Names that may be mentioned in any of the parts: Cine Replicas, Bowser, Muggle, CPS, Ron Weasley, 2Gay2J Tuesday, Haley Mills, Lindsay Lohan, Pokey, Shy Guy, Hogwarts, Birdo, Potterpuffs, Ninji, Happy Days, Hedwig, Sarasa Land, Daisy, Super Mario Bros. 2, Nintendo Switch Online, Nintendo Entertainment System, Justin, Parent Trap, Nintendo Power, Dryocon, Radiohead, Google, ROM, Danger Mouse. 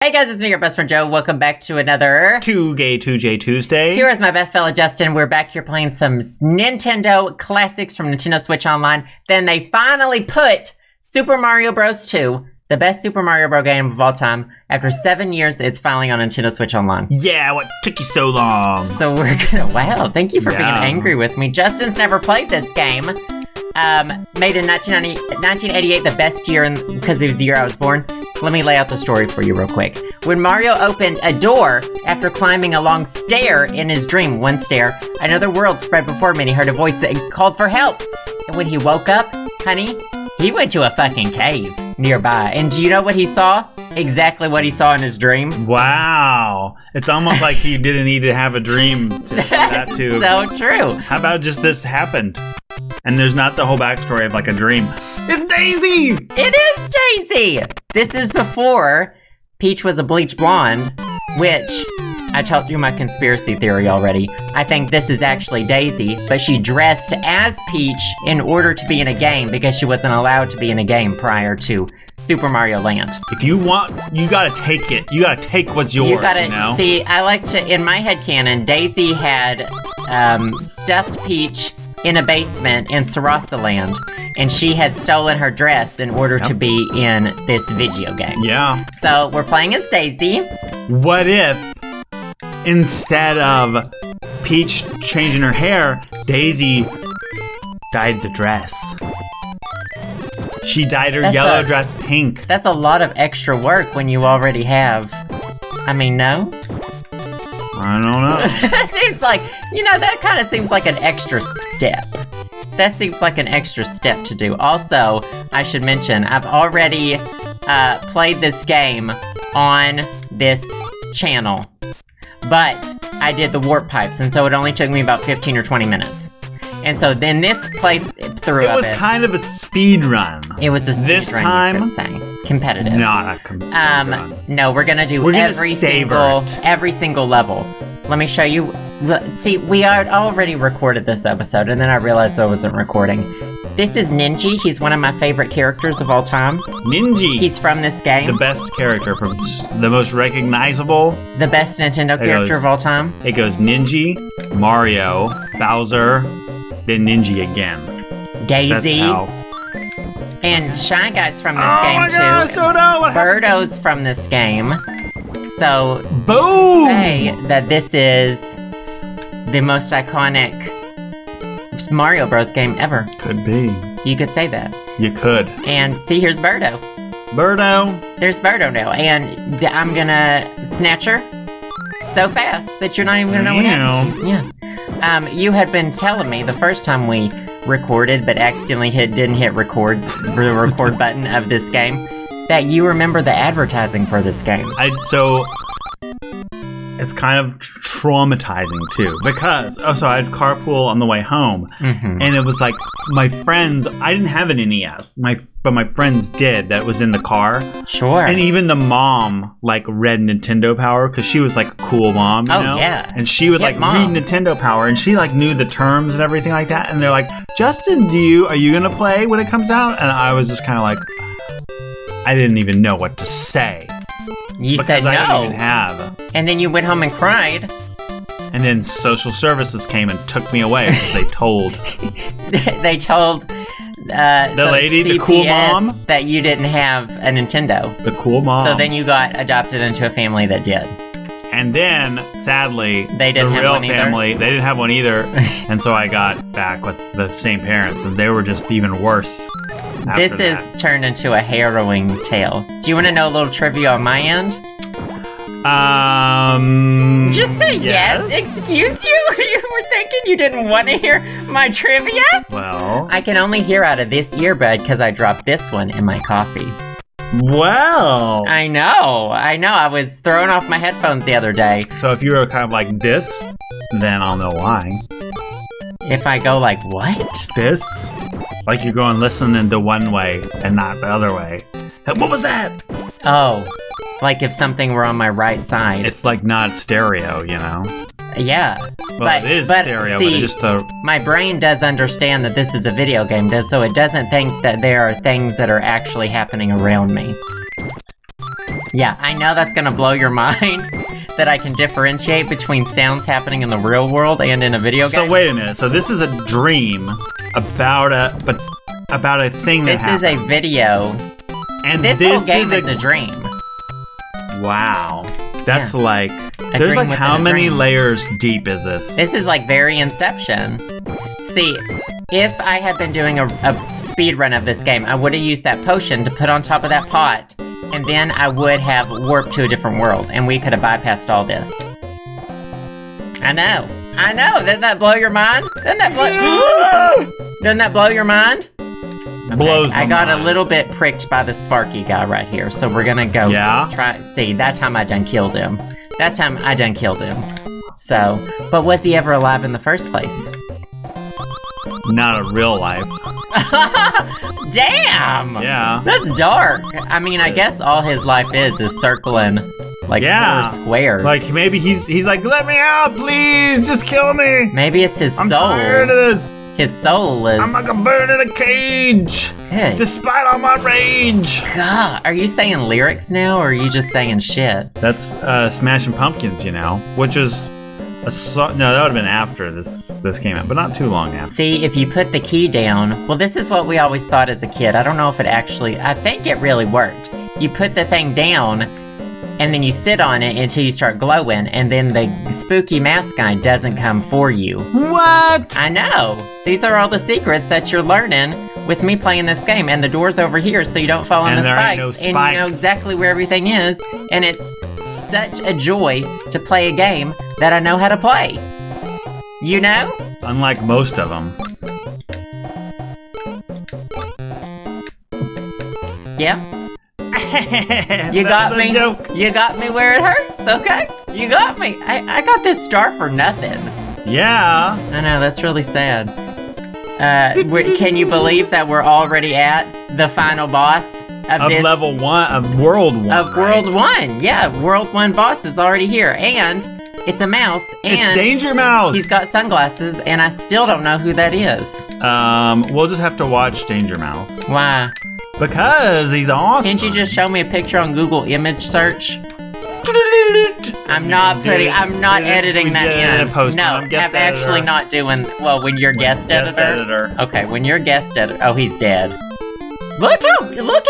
Hey guys, it's me, your best friend Joe. Welcome back to another 2Gay2J Tuesday. Here is my best fella Justin. We're back here playing some Nintendo classics from Nintendo Switch Online. Then they finally put Super Mario Bros. 2, the best Super Mario Bros. Game of all time. After 7 years, it's finally on Nintendo Switch Online. Yeah, what took you so long? So we're gonna, wow, thank you for being angry with me. Justin's never played this game. Made in 1988 the best year because it was the year I was born. Let me lay out the story for you real quick. When Mario opened a door after climbing a long stair in his dream, one stair, another world spread before him and he heard a voice that called for help. And when he woke up, honey, he went to a fucking cave nearby. And do you know what he saw? Exactly what he saw in his dream. Wow. It's almost like he didn't need to have a dream to that too. So true. How about just this happened? And there's not the whole backstory of like a dream. It's Daisy! It is Daisy! This is before Peach was a bleach blonde, which I told you my conspiracy theory already. I think this is actually Daisy, but she dressed as Peach in order to be in a game because she wasn't allowed to be in a game prior to Super Mario Land. If you want, you gotta take it. You gotta take what's yours, you know? See, I like to, in my headcanon, Daisy had stuffed Peach in a basement in Sarasa Land, and she had stolen her dress in order to be in this video game. Yeah. So we're playing as Daisy. What if, instead of Peach changing her hair, Daisy dyed the dress? She dyed her yellow dress pink. That's a lot of extra work when you already have, I mean, no? I don't know. It seems like, you know, that kind of seems like an extra step. That seems like an extra step to do. Also, I should mention, I've already played this game on this channel, but I did the warp pipes, and so it only took me about 15 or 20 minutes. And so then this playthrough of it was kind of a speed run. It was a speed run. This time, you could say. Competitive. Not a competitive. No, we're gonna do every single level. Let me show you. See, we had already recorded this episode, and then I realized I wasn't recording. This is Ninji. He's one of my favorite characters of all time. Ninji. He's from this game. The best character, from the most recognizable. The best Nintendo character of all time. It goes Ninji, Mario, Bowser, then Ninji again. Daisy. And Shy Guy's from this game, too. Birdo's from this game. So, boom! Say that this is the most iconic Mario Bros. Game ever. Could be. You could say that. You could. And see, here's Birdo. Birdo. There's Birdo now. And I'm gonna snatch her so fast that you're not even gonna know what happened. Yeah. You had been telling me the first time we recorded, but accidentally didn't hit record, the record button of this game, that you remember the advertising for this game. So it's kind of traumatizing too, because I had carpool on the way home, and it was like my friends, I didn't have an NES, but my friends did, that was in the car. Sure. And even the mom like read Nintendo Power, because she was like a cool mom, you know? Yeah. And she would like read Nintendo Power, and she like knew the terms and everything like that, and they're like, Justin, are you gonna play when it comes out? And I was just kind of like, I didn't even know what to say. You said no. I didn't even have. And then you went home and cried. And then social services came and took me away because they told. The lady, CPS, the cool mom, that you didn't have a Nintendo. The cool mom. So then you got adopted into a family that did. And then, sadly, they didn't have one either. They didn't have one either. And so I got back with the same parents, and they were just even worse. This is turned into a harrowing tale. Do you want to know a little trivia on my end? Just say yes. Excuse you? You were thinking you didn't want to hear my trivia? Well, I can only hear out of this earbud because I dropped this one in my coffee. Wow. I know. I know. I was throwing off my headphones the other day. So if you were kind of like this, then I'll know why. If I go like, what? This? Like you're going listening to one way and not the other way. What was that? Oh, like if something were on my right side. It's like not stereo, you know? Yeah. Well, it is stereo, but it's just the... My brain does understand that this is a video game, so it doesn't think that there are things that are actually happening around me. Yeah, I know that's gonna blow your mind, that I can differentiate between sounds happening in the real world and in a video game. So wait a minute, so this is a dream about a thing that happened. This is a video. And this whole game is a dream. Wow. That's like... There's like how many layers deep is this? This is like very Inception. See, if I had been doing a speed run of this game, I would have used that potion to put on top of that pot, and then I would have warped to a different world, and we could have bypassed all this. I know, doesn't that blow your mind? Doesn't that blow your mind? Okay, blows my mind. I got a little bit pricked by the Sparky guy right here, so we're gonna go try, see, that time I done killed him. That time I done killed him. So, but was he ever alive in the first place? Not in real life. Damn! Yeah. That's dark. I mean, I guess all his life is circling, like, four squares. Like, maybe he's like, let me out, please, just kill me. Maybe it's his soul. I'm tired of this. His soul is... I'm like a bird in a cage, despite all my rage. God, are you saying lyrics now, or are you just saying shit? That's Smashing Pumpkins, you know, which is a song. No, that would have been after this came out, but not too long after. See, if you put the key down, well, this is what we always thought as a kid. I don't know if it actually, I think it really worked. You put the thing down, and then you sit on it until you start glowing, and then the spooky mask guy doesn't come for you. What? I know. These are all the secrets that you're learning with me playing this game, and the door's over here so you don't fall on the spikes, and you know exactly where everything is, and it's such a joy to play a game that I know how to play. You know? Unlike most of them. Yeah? You got me. You got me where it hurts. Okay, you got me. I got this star for nothing. Yeah. I know, that's really sad. Can you believe that we're already at the final boss of this, world one? Yeah, world one boss is already here, and it's a mouse. And it's Danger Mouse. He's got sunglasses, and I still don't know who that is. We'll just have to watch Danger Mouse. Why? Because he's awesome. Can't you just show me a picture on Google image search? I'm not editing that in. No, I'm actually not doing... Well, when you're guest editor. Okay, when you're guest editor... Oh, he's dead. Look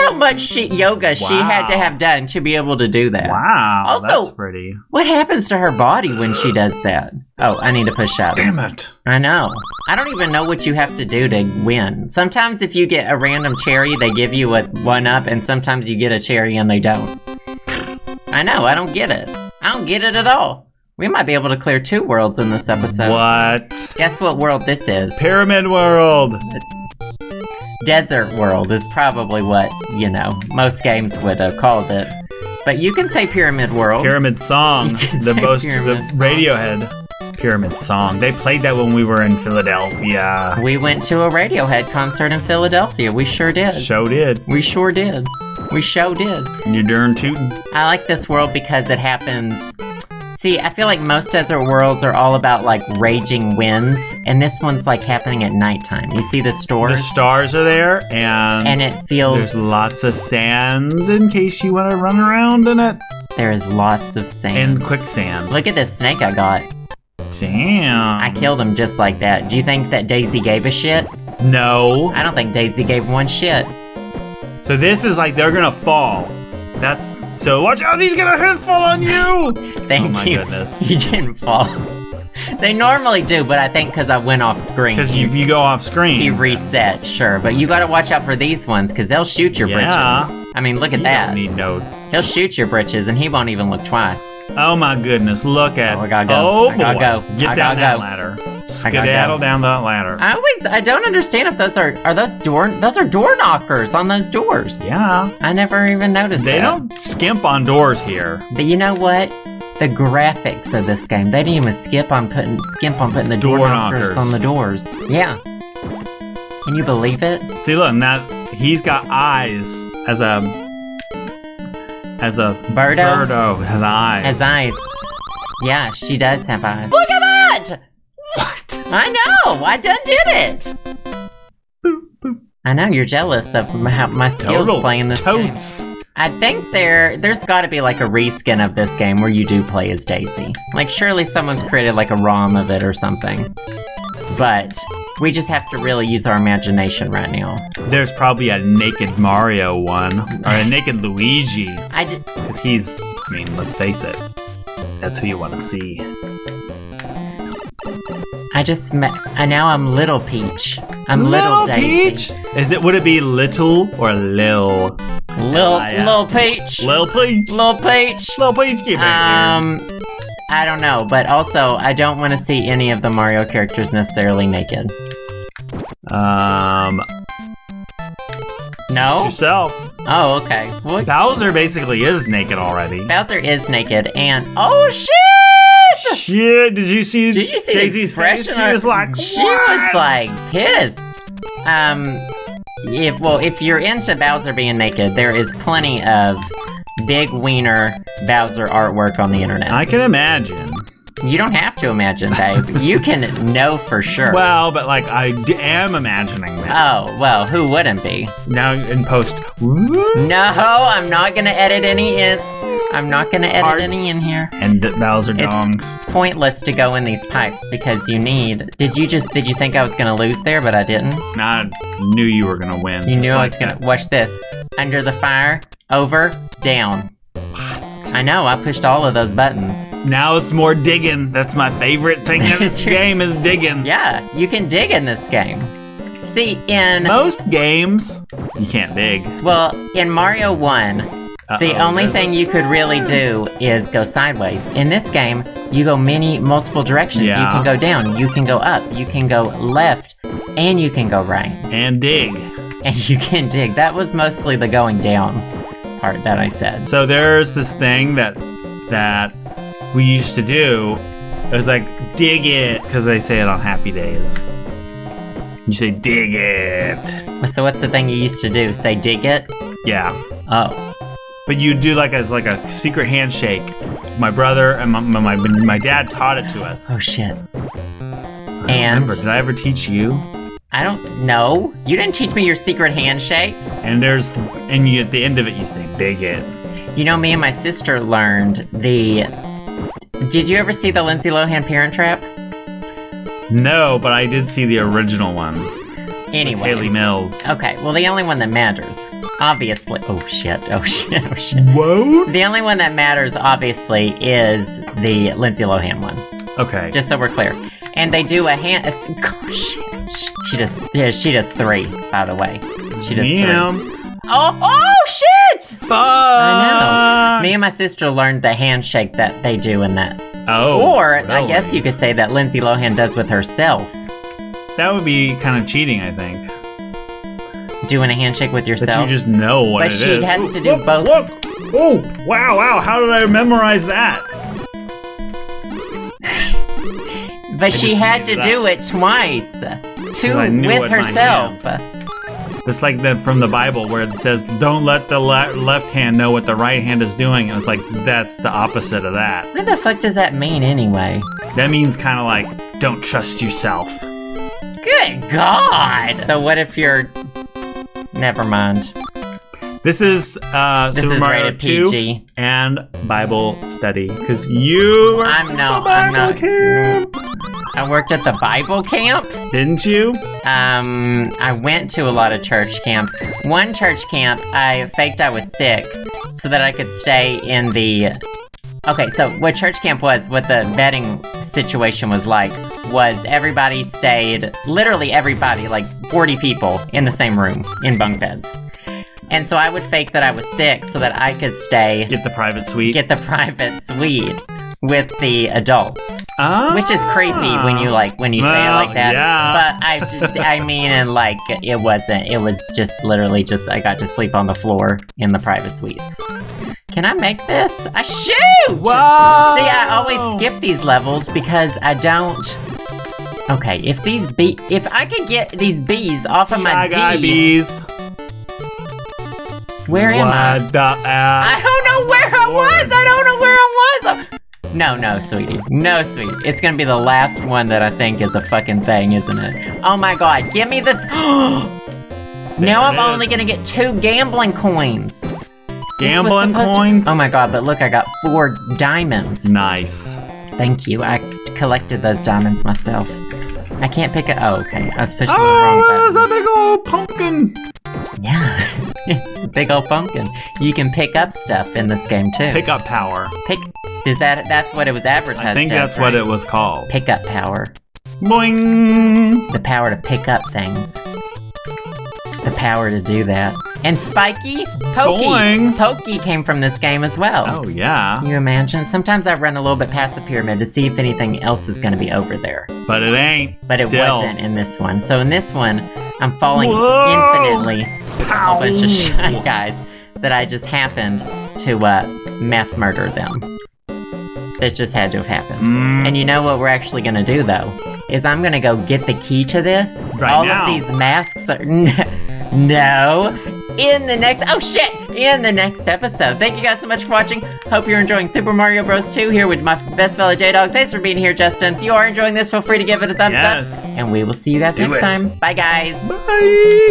how much yoga she had to have done to be able to do that. Wow, also, that's pretty. What happens to her body when she does that? Oh, I need to push up. Damn it. I know. I don't even know what you have to do to win. Sometimes if you get a random cherry, they give you a 1-up, and sometimes you get a cherry and they don't. I know, I don't get it. I don't get it at all. We might be able to clear 2 worlds in this episode. What? Guess what world this is? Pyramid World! Desert World is probably what, you know, most games would have called it. But you can say Pyramid World. Pyramid Song. The Radiohead Pyramid Song. They played that when we were in Philadelphia. We went to a Radiohead concert in Philadelphia. We sure did. Sure did. We sure did. We sure did. You're darn tootin'. I like this world because it happens... See, I feel like most desert worlds are all about, like, raging winds, and this one's, like, happening at nighttime. You see the stars? The stars are there, and it feels... There's lots of sand in case you want to run around in it. There is lots of sand. And quicksand. Look at this snake I got. Damn. I killed him just like that. Do you think that Daisy gave a shit? No. I don't think Daisy gave one shit. So this is like they're gonna fall. That's... So watch out, he's gonna fall on you! Thank you. Oh my goodness. You didn't fall. They normally do, but I think because I went off screen. Because if you go off screen. You reset, sure. But you gotta watch out for these ones, because they'll shoot your britches. I mean, look at that. You don't need no... He'll shoot your britches, and he won't even look twice. Oh my goodness, look at... Oh, I gotta go. Oh, I gotta go. Get down that ladder. Skedaddle down that ladder. I don't understand if those are those are door knockers on those doors. Yeah. I never even noticed that. They don't skimp on doors here. But you know what? The graphics of this game, they didn't even skimp on putting the door knockers on the doors. Yeah. Can you believe it? See, look, and that he's got eyes as a Birdo has eyes. Yeah, she does have eyes. Look at that! I know! I done did it! Boop, boop. I know, you're jealous of my skills playing this game. I think there's gotta be like a reskin of this game where you do play as Daisy. Like, surely someone's created like a ROM of it or something. But we just have to really use our imagination right now. There's probably a naked Mario one, or a naked Luigi. Because he's, I mean, let's face it, that's who you want to see. Now I'm Little Peach. I'm Little Daisy. Peach? Would it be Little or Lil? Lil Peach. Lil Peach. Lil Peach. Lil Peach, keep it here. I don't know, but also, I don't want to see any of the Mario characters necessarily naked. No? Yourself. Oh, okay. What? Bowser basically is naked already. Bowser is naked, and oh shit! Shit, did you see Daisy's face? She was like, what? She was like, pissed. If you're into Bowser being naked, there is plenty of big wiener Bowser artwork on the internet. I can imagine. You don't have to imagine, babe. You can know for sure. Well, but like, I am imagining that. Oh, well, who wouldn't be? Now in post. No, I'm not gonna edit any in. I'm not gonna edit any in here. And Bowser dongs. It's pointless to go in these pipes because you need. Did you think I was gonna lose there, but I didn't? I knew you were gonna win. You knew I was gonna. Watch this. Under the fire, over, down. I know, I pushed all of those buttons. Now it's more digging. That's my favorite thing in this game is digging. Yeah, you can dig in this game. See, in most games, you can't dig. Well, in Mario 1, the only thing you could really do is go sideways. In this game, you go multiple directions. Yeah. You can go down, you can go up, you can go left, and you can go right. And dig. And you can dig. That was mostly the going down part that I said. So there's this thing that we used to do. It was like, dig it, because they say it on Happy Days. You say, dig it. So what's the thing you used to do? Say, dig it? Yeah. Oh. But you do like a secret handshake. My brother and my dad taught it to us. Oh shit! I don't remember. Did I ever teach you? I don't know. You didn't teach me your secret handshakes. And at the end of it, you say "dig it." You know, me and my sister learned the. Did you ever see the Lindsay Lohan Parent Trap? No, but I did see the original one. Anyway, Haley Mills. Okay, well, the only one that matters, obviously. Oh shit! Oh shit! Oh shit! Whoa! The only one that matters, obviously, is the Lindsay Lohan one. Okay. Just so we're clear. And they do a hand. Oh shit! She does three. By the way, she does three. Oh shit! Fuck! I know. Me and my sister learned the handshake that they do in that. Oh. Or really? I guess you could say that Lindsay Lohan does with herself. That would be kind of cheating, I think. Doing a handshake with yourself. But you just know what it is. But she has to do both. Look. Oh, wow. How did I memorize that? But she had to do it twice. Two with herself. It's like from the Bible where it says, don't let the left hand know what the right hand is doing. And it's like, that's the opposite of that. What the fuck does that mean anyway? That means kind of like, don't trust yourself. Good God! So what if you're... Never mind. This is Super Mario 2 and Bible study. Because you were at the Bible camp! I worked at the Bible camp? Didn't you? I went to a lot of church camps. One church camp, I faked I was sick so that I could stay in the... Okay, so what church camp was, what the vetting situation was like, was everybody stayed, literally everybody, like 40 people in the same room, in bunk beds. And so I would fake that I was sick so that I could stay... Get the private suite. Get the private suite with the adults. Oh. Which is creepy when you say it like that. Yeah. But it was just literally just, I got to sleep on the floor in the private suites. Can I make this? I shoot! Whoa! See, I always skip these levels because I don't... Okay, if I could get these B's off of my D's... Shy Guy B's. Where am I? I don't know where I was! No, no, sweetie. No, sweetie. It's gonna be the last one that I think is a fucking thing, isn't it? Oh my god, give me the... Now I'm only gonna get 2 gambling coins. Gambling coins? Oh my god, but look, I got 4 diamonds. Nice. Thank you. I collected those diamonds myself. I can't pick it. Oh, okay. I was pushing the wrong button. Oh, that big old pumpkin! Yeah, it's a big old pumpkin. You can pick up stuff in this game too. Pick up power. That's what it was advertised as. I think that's what it was called. Pick up power. Boing! The power to pick up things. The power to do that. And Spiky, Pokey. Boing. Pokey came from this game as well. Oh yeah. Can you imagine? Sometimes I run a little bit past the pyramid to see if anything else is going to be over there. But it ain't. But it wasn't in this one. So in this one, I'm falling infinitely with a whole bunch of shy guys that I just happened to mass murder them. This just had to have happened. And you know what we're actually going to do though? Is I'm going to go get the key to this. Right All now. Of these masks are... No. In the next episode. Thank you guys so much for watching. Hope you're enjoying Super Mario Bros. 2 here with my best fella J-Dog. Thanks for being here, Justin. If you are enjoying this, feel free to give it a thumbs up. And we will see you guys next time. Bye, guys. Bye.